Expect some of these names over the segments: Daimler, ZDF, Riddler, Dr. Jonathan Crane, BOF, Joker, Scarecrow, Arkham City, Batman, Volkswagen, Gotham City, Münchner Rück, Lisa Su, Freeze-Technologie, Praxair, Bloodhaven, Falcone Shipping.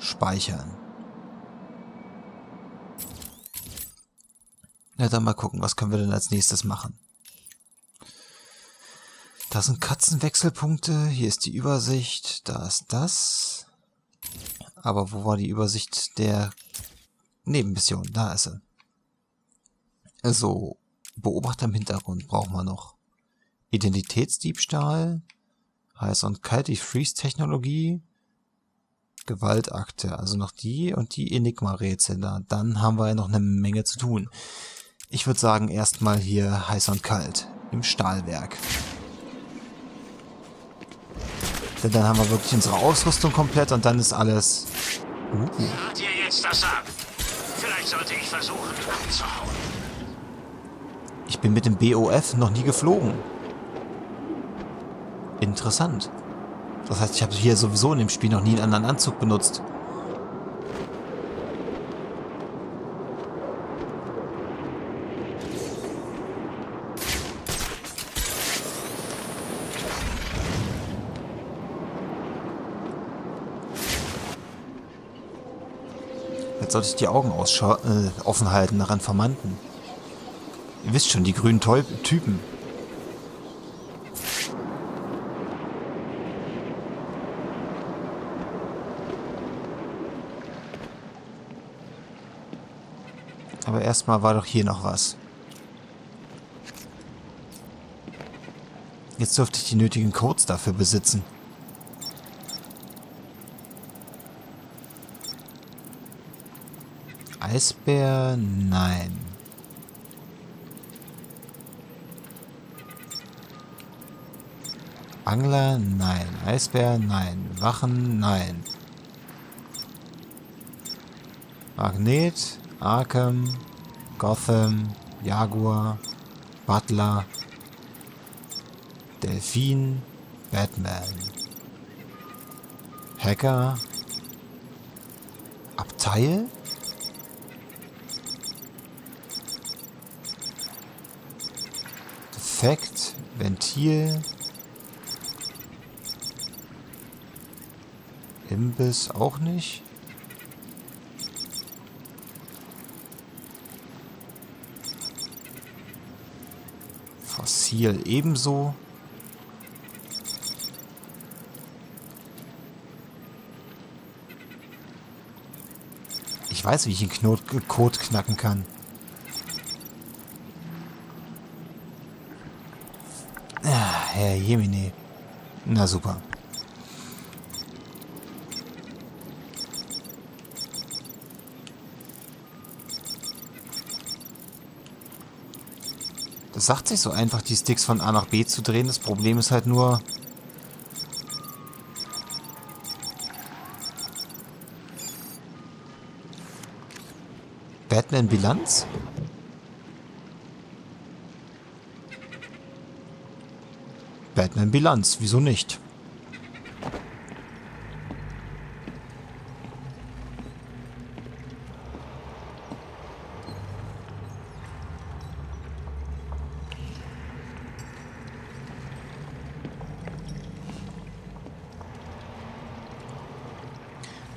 Speichern. Na dann mal gucken, was können wir denn als nächstes machen? Da sind Katzenwechselpunkte, hier ist die Übersicht, da ist das. Aber wo war die Übersicht der Nebenmission? Da ist sie. Also, Beobachter im Hintergrund brauchen wir noch. Identitätsdiebstahl, heiß und kalt, die Freeze-Technologie, Gewaltakte, also noch die und die Enigma-Rätsel da. Dann haben wir ja noch eine Menge zu tun. Ich würde sagen, erstmal hier heiß und kalt im Stahlwerk. Denn dann haben wir wirklich unsere Ausrüstung komplett und dann ist alles... Hört ihr jetzt das ab? Vielleicht sollte ich versuchen, abzuhauen. Ich bin mit dem BOF noch nie geflogen. Interessant. Das heißt, ich habe hier sowieso in dem Spiel noch nie einen anderen Anzug benutzt. Jetzt sollte ich die Augen offen halten nach Informanten. Ihr wisst schon, die grünen Typen. Aber erstmal war doch hier noch was. Jetzt dürfte ich die nötigen Codes dafür besitzen. Eisbär? Nein. Angler? Nein. Eisbär? Nein. Wachen? Nein. Magnet? Arkham? Gotham? Jaguar? Butler? Delfin? Batman? Hacker? Abteil? Defekt, Ventil, Imbiss auch nicht. Fossil ebenso. Ich weiß, wie ich den Code knacken kann. Herr Jemine. Na super. Das sagt sich so einfach, die Sticks von A nach B zu drehen. Das Problem ist halt nur... Batman-Bilanz? Batman-Bilanz, wieso nicht?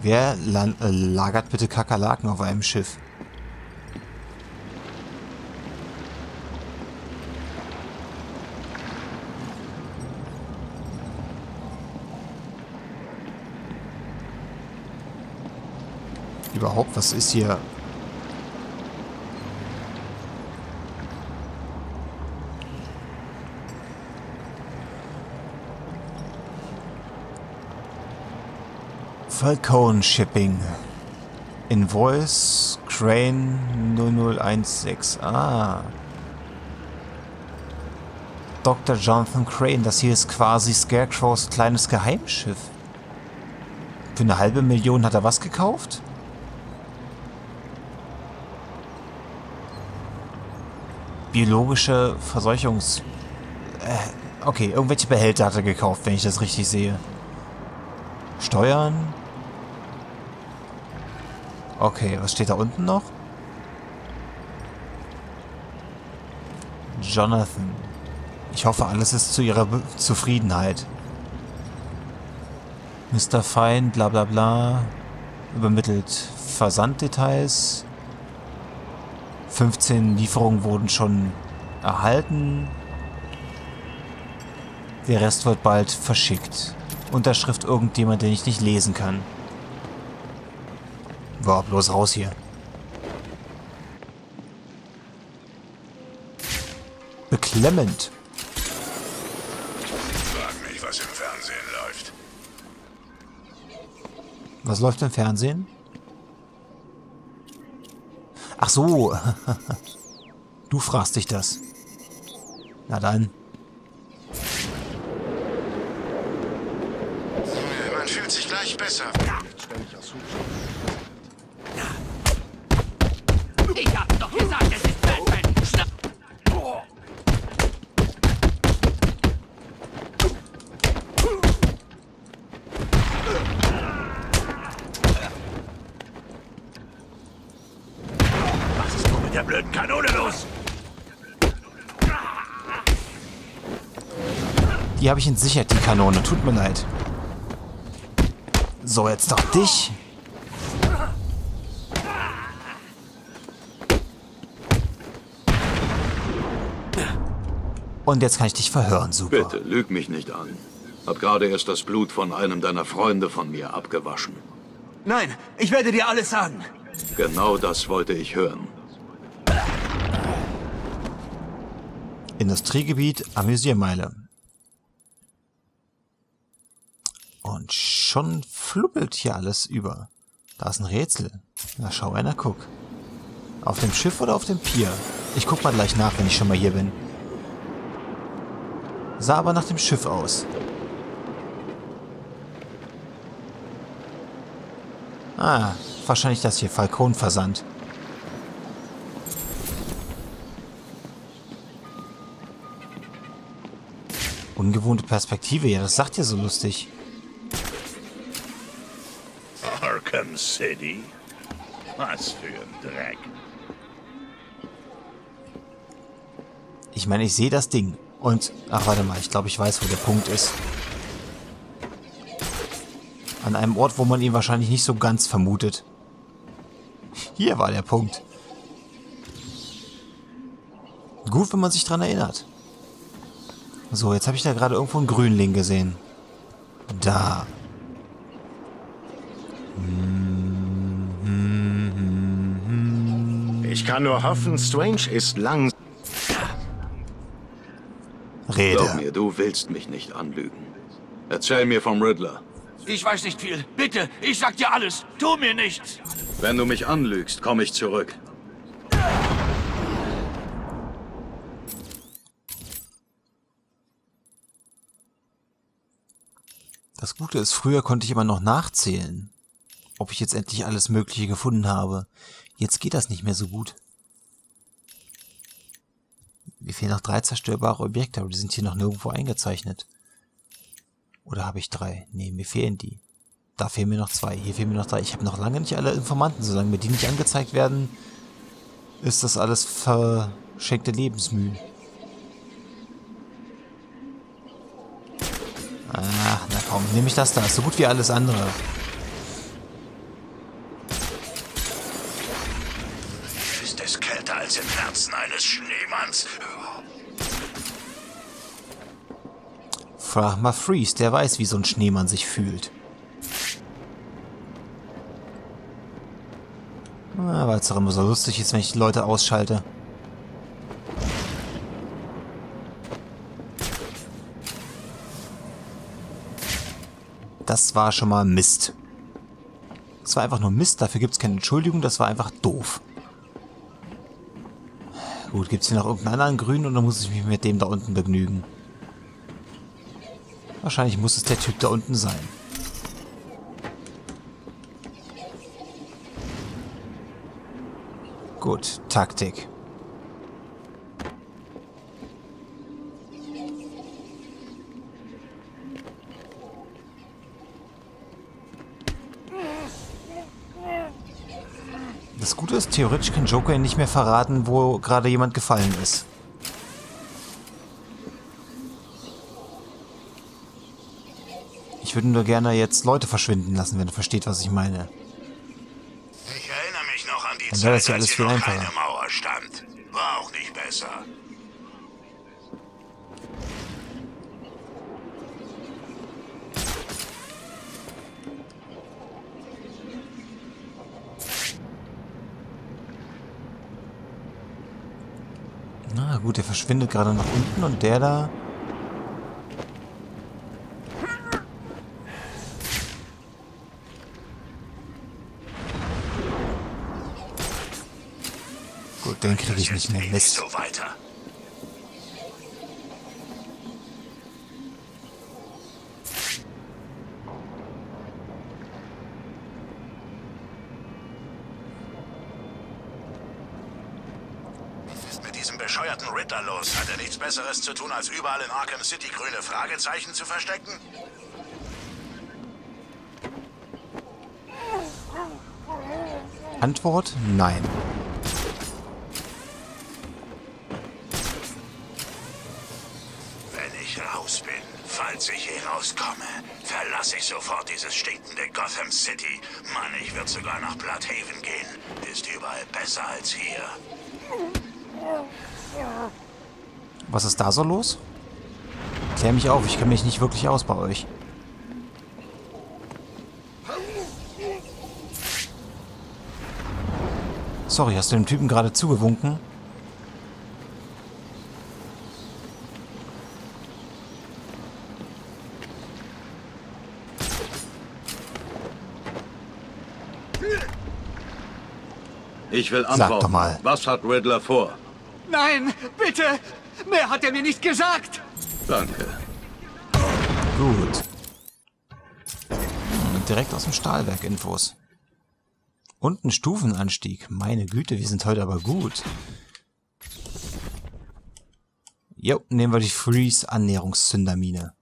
Wer lagert bitte Kakerlaken auf einem Schiff? Überhaupt, was ist hier? Falcone Shipping. Invoice Crane 0016. Ah. Dr. Jonathan Crane, das hier ist quasi Scarecrows kleines Geheimschiff. Für eine halbe Million hat er was gekauft? Biologische Verseuchungs... okay, irgendwelche Behälter hat er gekauft, wenn ich das richtig sehe. Steuern. Okay, was steht da unten noch? Jonathan. Ich hoffe, alles ist zu ihrer Zufriedenheit. Mr. Fine, bla bla bla. übermittelt Versanddetails. 15 Lieferungen wurden schon erhalten. Der Rest wird bald verschickt. Unterschrift irgendjemand, den ich nicht lesen kann. War bloß raus hier. Beklemmend. Frag mich, was im Fernsehen läuft. Was läuft im Fernsehen? Ach so. Du fragst dich das. Na dann. Man fühlt sich gleich besser. Ich hab doch gesagt, es ist Batman. Schnapp. Was ist nun mit der blöden Kanone los? Die habe ich entsichert, die Kanone. Tut mir leid. So, jetzt doch dich. Und jetzt kann ich dich verhören, super. Bitte, lüg mich nicht an. Hab gerade erst das Blut von einem deiner Freunde von mir abgewaschen. Nein, ich werde dir alles sagen. Genau das wollte ich hören. Industriegebiet, Amüsiermeile. Und schon fluppelt hier alles über. Da ist ein Rätsel. Na, schau einer, guck. Auf dem Schiff oder auf dem Pier? Ich guck mal gleich nach, wenn ich schon mal hier bin. Sah aber nach dem Schiff aus. Ah, wahrscheinlich das hier, Falcone Versand. Ungewohnte Perspektive, ja, das sagt ihr so lustig. Gotham City? Was für ein Dreck. Ich meine, ich sehe das Ding. Und, ach warte mal, ich glaube, ich weiß, wo der Punkt ist. An einem Ort, wo man ihn wahrscheinlich nicht so ganz vermutet. Hier war der Punkt. Gut, wenn man sich dran erinnert. So, jetzt habe ich da gerade irgendwo einen Grünling gesehen. Da. Ich kann nur hoffen, Strange ist langsam. Rede. Glaub mir, du willst mich nicht anlügen. Erzähl mir vom Riddler. Ich weiß nicht viel. Bitte, ich sag dir alles. Tu mir nichts. Wenn du mich anlügst, komme ich zurück. Das Gute ist, früher konnte ich immer noch nachzählen, ob ich jetzt endlich alles Mögliche gefunden habe. Jetzt geht das nicht mehr so gut. Mir fehlen noch 3 zerstörbare Objekte, aber die sind hier noch nirgendwo eingezeichnet. Oder habe ich 3? Nee, mir fehlen die. Da fehlen mir noch 2, hier fehlen mir noch 3. Ich habe noch lange nicht alle Informanten. Solange mir die nicht angezeigt werden, ist das alles verschenkte Lebensmühen. Ach, na komm, nehme ich das da. Ist so gut wie alles andere. Ist es kälter als im Herzen eines Schneemanns? Frag mal Freeze, der weiß, wie so ein Schneemann sich fühlt. Ah, weil es doch immer so lustig ist, wenn ich die Leute ausschalte. Das war schon mal Mist. Das war einfach nur Mist, dafür gibt es keine Entschuldigung, das war einfach doof. Gut, gibt es hier noch irgendeinen anderen Grünen oder muss ich mich mit dem da unten begnügen? Wahrscheinlich muss es der Typ da unten sein. Gut, Taktik. Das Gute ist, theoretisch kann Joker nicht mehr verraten, wo gerade jemand gefallen ist. Ich würde nur gerne jetzt Leute verschwinden lassen, wenn ihr versteht, was ich meine. Dann wäre das ja alles viel einfacher. War auch nicht besser. Na gut, der verschwindet gerade nach unten und der da... Gut, den kriege ich nicht mehr. Mist. Besseres zu tun, als überall in Arkham City grüne Fragezeichen zu verstecken? Antwort: Nein. Wenn ich raus bin, falls ich hier rauskomme, verlasse ich sofort dieses stinkende Gotham City. Mann, ich würde sogar nach Bloodhaven gehen. Ist überall besser als hier. Was ist da so los? Klär mich auf, ich kenne mich nicht wirklich aus bei euch. Sorry, hast du dem Typen gerade zugewunken? Ich will antworten. Sag doch mal. Was hat Riddler vor? Nein, bitte! Mehr hat er mir nicht gesagt. Danke. Gut. Direkt aus dem Stahlwerk Infos. Und ein Stufenanstieg. Meine Güte, wir sind heute aber gut. Jo, nehmen wir die Freeze-Annäherungszündermine.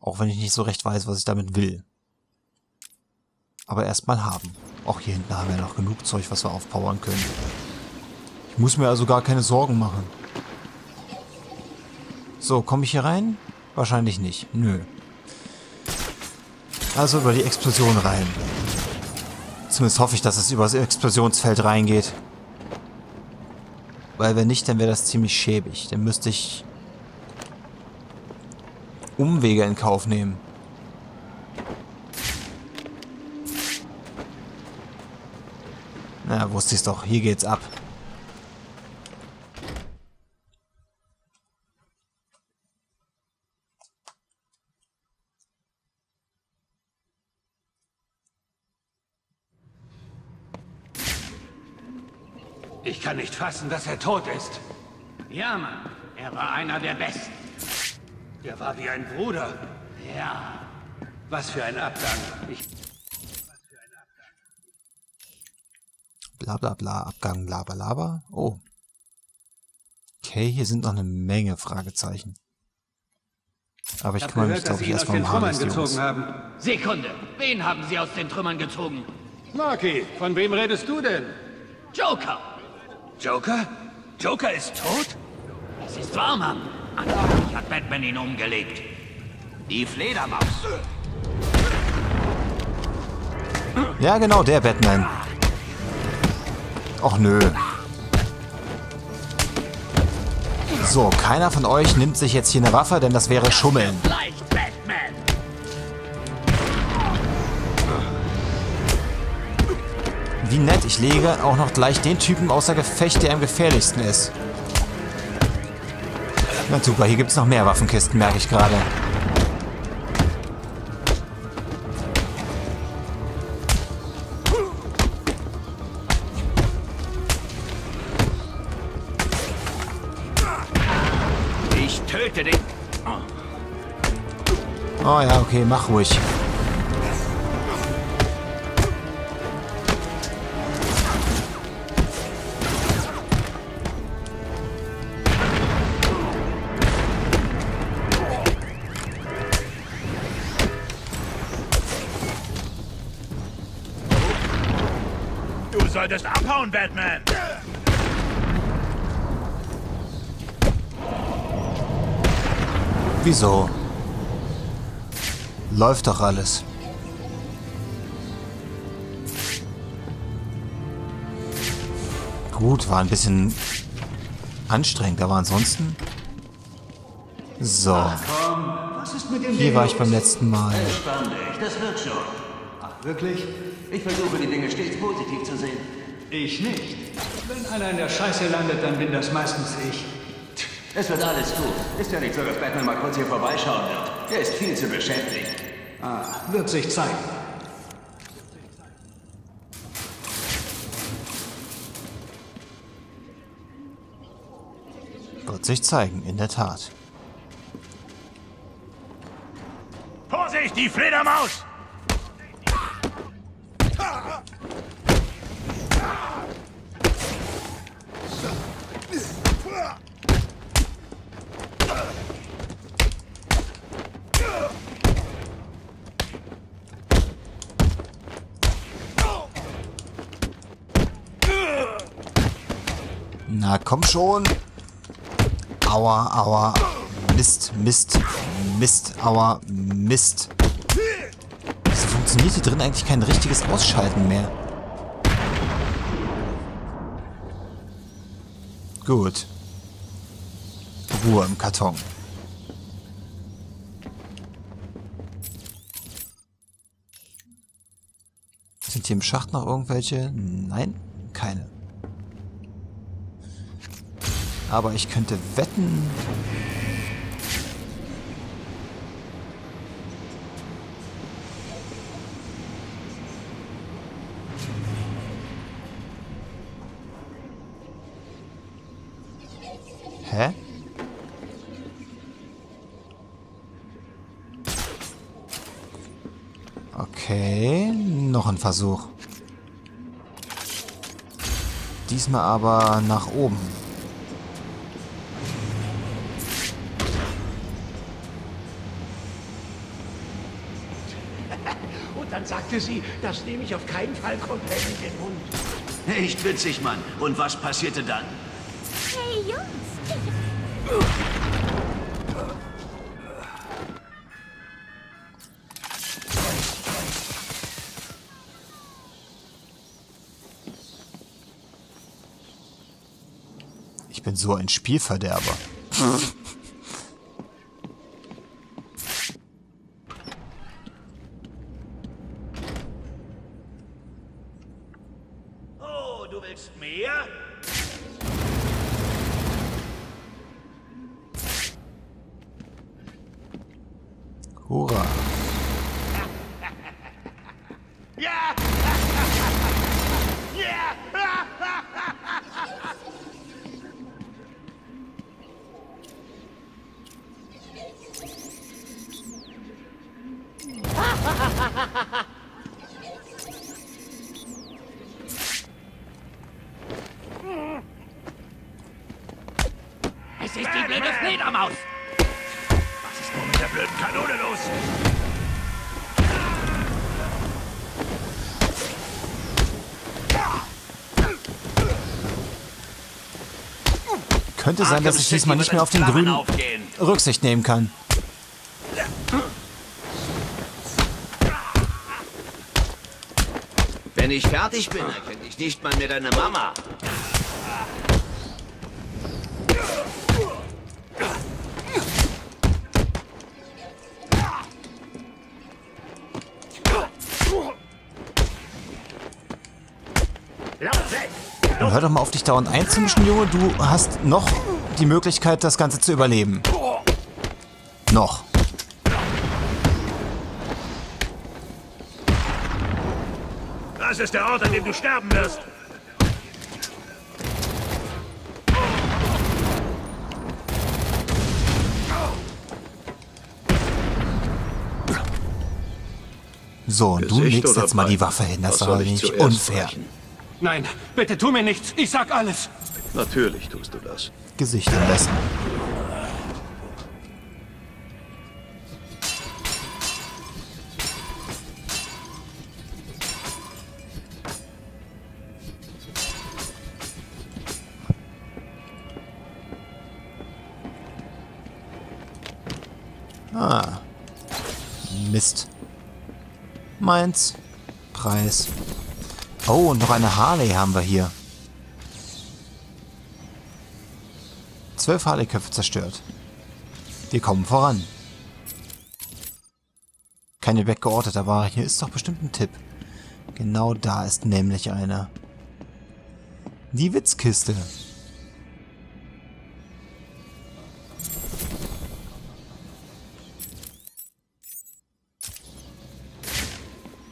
Auch wenn ich nicht so recht weiß, was ich damit will. Aber erstmal haben. Auch hier hinten haben wir noch genug Zeug, was wir aufpowern können. Ich muss mir also gar keine Sorgen machen. So, komme ich hier rein? Wahrscheinlich nicht. Nö. Also über die Explosion rein. Zumindest hoffe ich, dass es über das Explosionsfeld reingeht. Weil wenn nicht, dann wäre das ziemlich schäbig. Dann müsste ich Umwege in Kauf nehmen. Na, wusste ich's doch. Hier geht's ab. Ich kann nicht fassen, dass er tot ist. Ja, Mann. Er war einer der Besten. Er war wie ein Bruder. Ja. Was für ein Abgang. Bla bla bla, Abgang, bla bla bla. Oh. Okay, hier sind noch eine Menge Fragezeichen. Aber ich kümmere mich, glaube ich, erstmal um Harness, Jungs. Sekunde. Wen haben Sie aus den Trümmern gezogen? Marky, von wem redest du denn? Joker! Joker? Joker ist tot? Das ist wahr, Mann. Angeblich hat Batman ihn umgelegt. Die Fledermaus. Ja, genau, der Batman. Och nö. So, keiner von euch nimmt sich jetzt hier eine Waffe, denn das wäre Schummeln. Wie nett, ich lege auch noch gleich den Typen außer Gefecht, der am gefährlichsten ist. Na super, hier gibt es noch mehr Waffenkisten, merke ich gerade. Ich töte dich. Oh ja, okay, mach ruhig. Du solltest abhauen, Batman! Wieso? Läuft doch alles. Gut, war ein bisschen anstrengend, aber ansonsten... So. Hier war ich beim letzten Mal. Das wird schon. Ach, wirklich? Ich versuche, die Dinge stets positiv zu sehen. Ich nicht. Wenn einer in der Scheiße landet, dann bin das meistens ich. Es wird alles gut. Ist ja nicht so, dass Batman mal kurz hier vorbeischauen wird. Er ist viel zu beschäftigt. Ah, wird sich zeigen. Wird sich zeigen, in der Tat. Vorsicht, die Fledermaus! Na, komm schon. Aua, aua. Mist, Mist, Mist, aua, Mist. Wieso funktioniert hier drin eigentlich kein richtiges Ausschalten mehr? Gut. Ruhe im Karton. Sind hier im Schacht noch irgendwelche? Nein, keine. Aber ich könnte wetten... Hä? Okay, noch ein Versuch. Diesmal aber nach oben. Sagte sie, das nehme ich auf keinen Fall komplett in den Mund. Echt witzig, Mann. Und was passierte dann? Hey, Jungs. Ich bin so ein Spielverderber. Hurra. Es ist die blöde Fledermaus. Was ist nur mit der blöden Kanone los? Könnte sein, dass ich diesmal nicht mehr auf den Grünen Rücksicht nehmen kann. Wenn ich fertig bin, erkenne ich nicht mal mehr deine Mama. Hör doch mal auf, dich dauernd einzumischen, Junge. Du hast noch die Möglichkeit, das Ganze zu überleben. Noch. Das ist der Ort, an dem du sterben wirst. So, und du legst jetzt mal die Waffe hin. Das war nicht unfair. Nein, bitte tu mir nichts. Ich sag alles. Natürlich tust du das. Gesicht am besten. Ah. Mist. Meins. Preis. Oh, und noch eine Harley haben wir hier. 12 Harley-Köpfe zerstört. Wir kommen voran. Keine weggeorteter Ware. Hier ist doch bestimmt ein Tipp. Genau da ist nämlich einer. Die Witzkiste.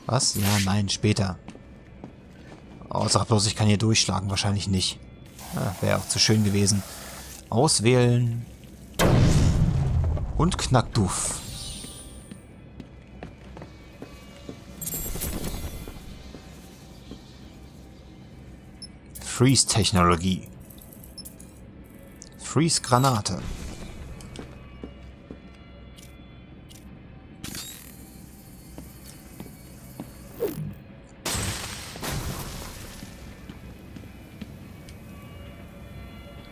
Was? Ja, nein, später. Außer bloß, ich kann hier durchschlagen. Wahrscheinlich nicht. Ja, wäre auch zu schön gewesen. Auswählen. Und Knackduff. Freeze-Technologie. Freeze-Granate.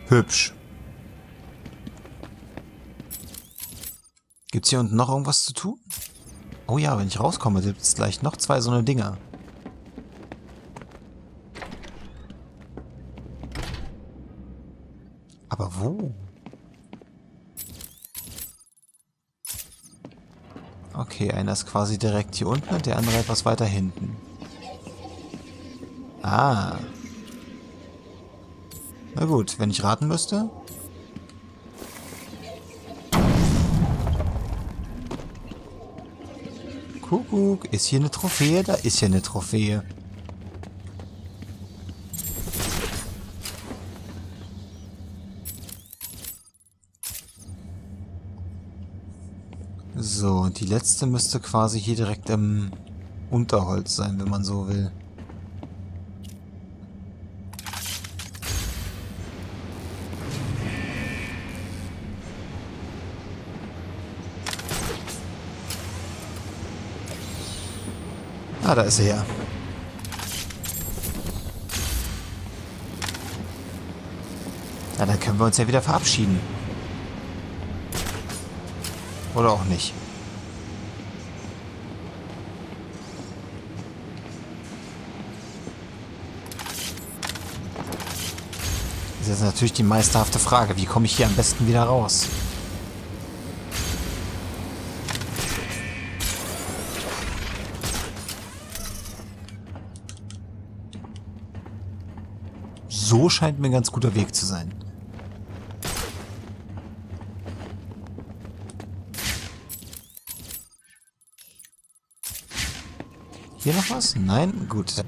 Hübsch. Gibt's hier unten noch irgendwas zu tun? Oh ja, wenn ich rauskomme, gibt's gleich noch zwei so eine Dinger. Aber wo? Okay, einer ist quasi direkt hier unten und der andere etwas weiter hinten. Ah. Na gut, wenn ich raten müsste. Kuckuck, ist hier eine Trophäe? Da ist hier eine Trophäe. So, die letzte müsste quasi hier direkt im Unterholz sein, wenn man so will. Ah, da ist er ja. Na, dann können wir uns ja wieder verabschieden. Oder auch nicht. Das ist jetzt natürlich die meisterhafte Frage. Wie komme ich hier am besten wieder raus? So scheint mir ein ganz guter Weg zu sein. Hier noch was? Nein? Gut.